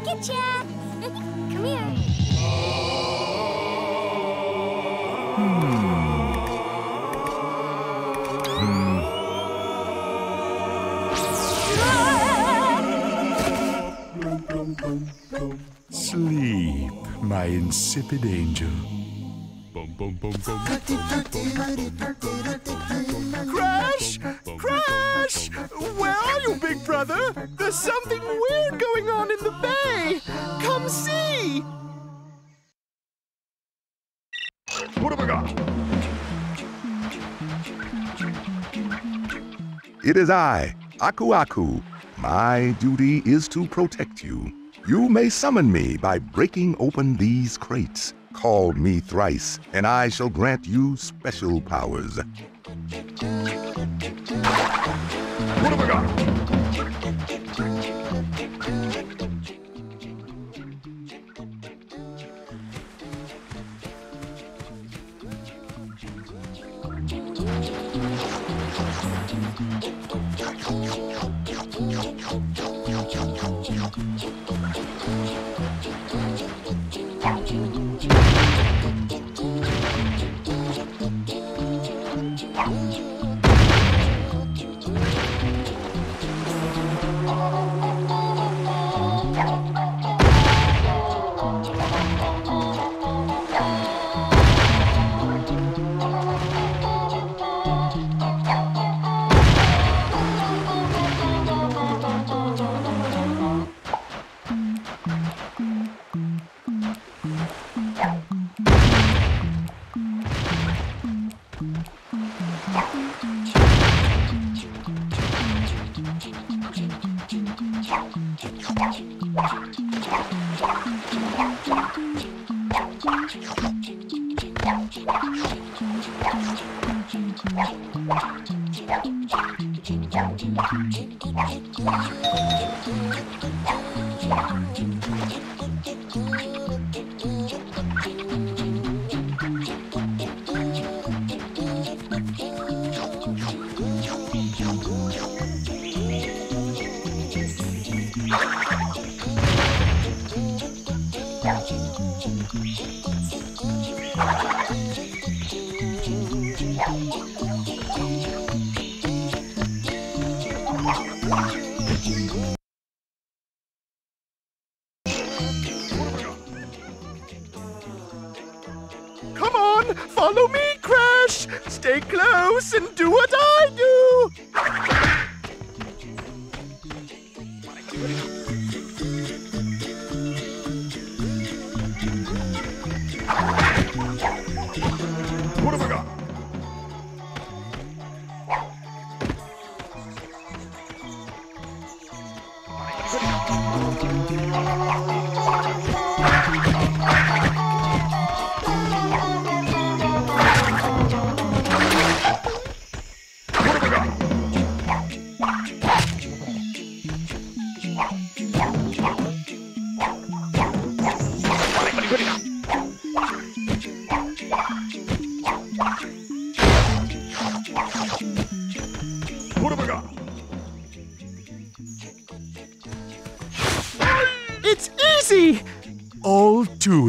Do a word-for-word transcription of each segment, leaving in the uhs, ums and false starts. Getcha! Come here. Sleep, my insipid angel. Crash! Crash! Where are you, Big Brother? There's something weird going on in the bay! Come see! What have I got? It is I, Aku Aku. My duty is to protect you. You may summon me by breaking open these crates. Call me thrice, and I shall grant you special powers. What have I got?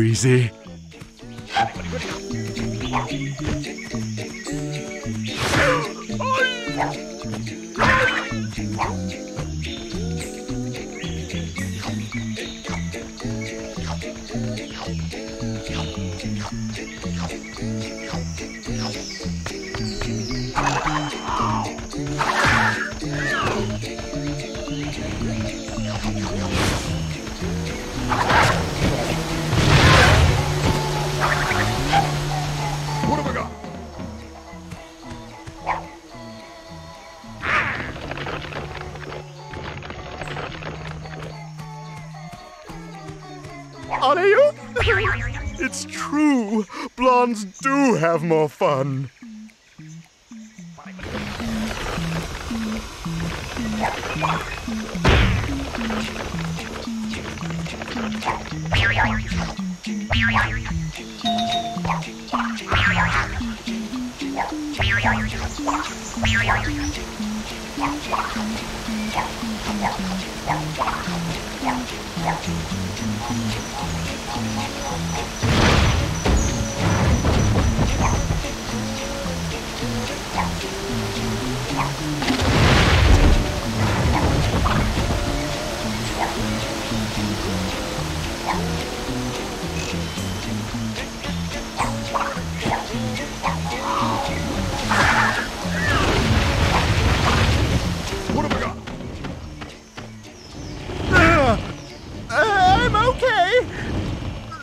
Easy. Are you? It's true. Blondes do have more fun.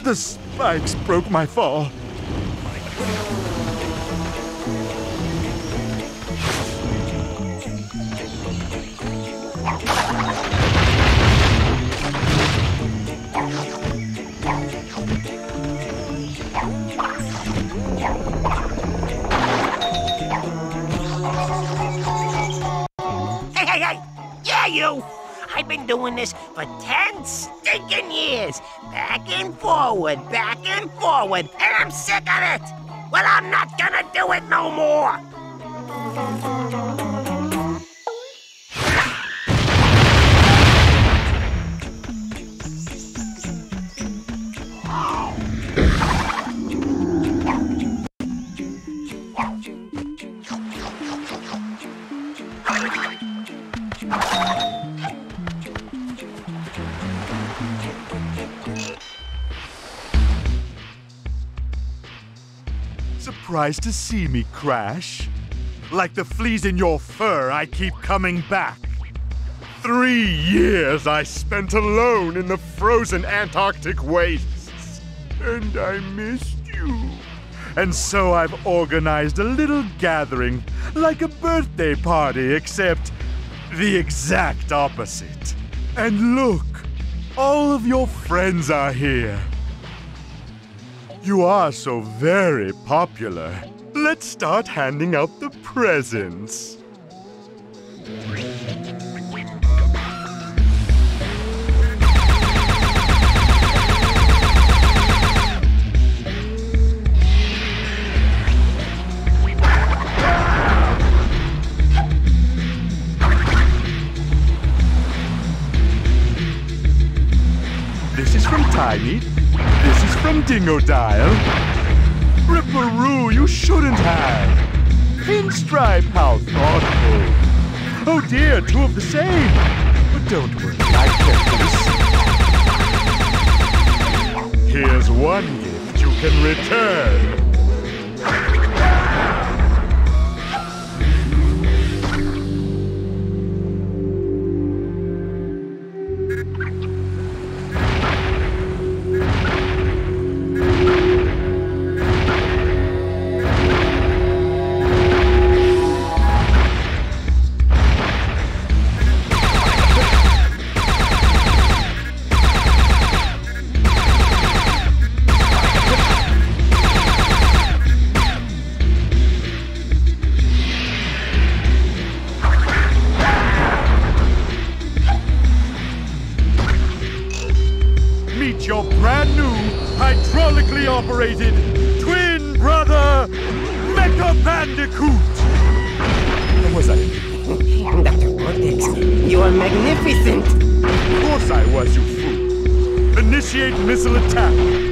The spikes broke my fall. Hey, hey, hey! Yeah, you! I've been doing this for ten stinking years. Back and forward, back and forward, and I'm sick of it! Well, I'm not gonna do it no more! Surprised to see me, Crash? Like the fleas in your fur, I keep coming back. Three years I spent alone in the frozen Antarctic wastes. And I missed you. And so I've organized a little gathering, like a birthday party, except the exact opposite. And look, all of your friends are here. You are so very popular. Let's start handing out the presents. This is from Tiny. This is from Dingo Dial. Ripper Roo, you shouldn't have. Pinstripe, how thoughtful. Oh dear, two of the same. But don't worry, I get this. Here's one gift you can return. Operated twin brother Mecha Bandicoot! What was I? Doctor Cortex, you are magnificent! Of course I was, you fool! Initiate missile attack!